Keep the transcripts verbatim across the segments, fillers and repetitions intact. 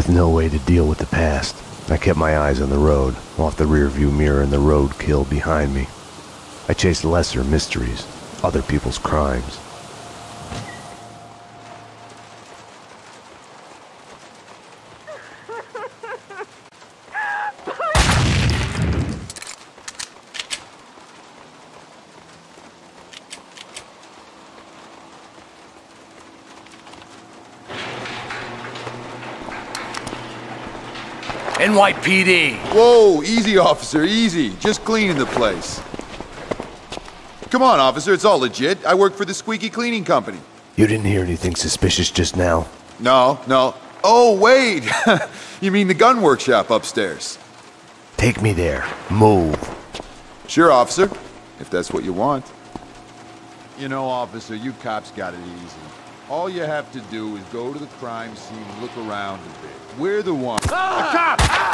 With no way to deal with the past, I kept my eyes on the road, off the rearview mirror and the roadkill behind me. I chased lesser mysteries, other people's crimes. N Y P D. Whoa, easy, officer, easy. Just cleaning the place. Come on, officer, it's all legit. I work for the Squeaky Cleaning Company. You didn't hear anything suspicious just now? No, no. Oh, wait. You mean the gun workshop upstairs? Take me there. Move. Sure, officer, if that's what you want. You know, officer, you cops got it easy. All you have to do is go to the crime scene and look around a bit. We're the ones. Ah! A cop! Ah!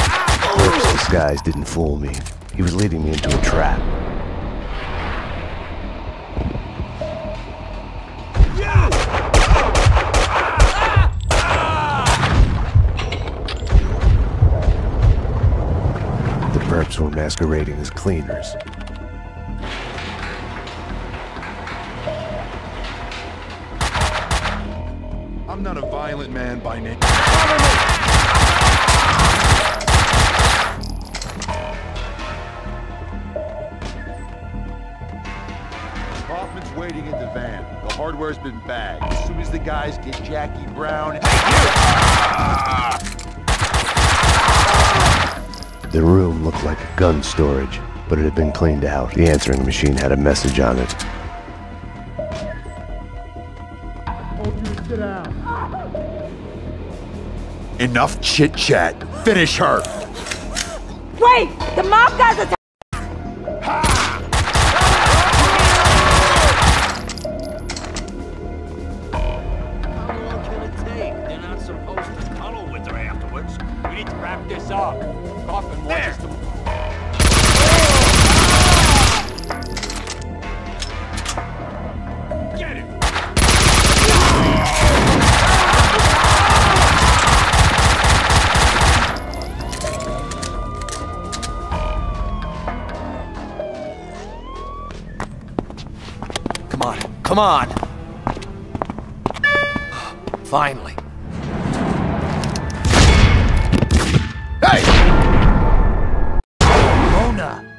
Ah! This disguise didn't fool me. He was leading me into a trap. The perps were masquerading as cleaners. I'm not a violent man by nature. Hoffman's waiting in the van. The hardware's been bagged. As soon as the guys get Jackie Brown... The room looked like a gun storage, but it had been cleaned out. The answering machine had a message on it. Enough chit-chat. Finish her! Wait! The mob guys are... How long can it take? They're not supposed to cuddle with her afterwards. We need to wrap this up. Coffin wants us to... Come on! Finally. Hey! Mona!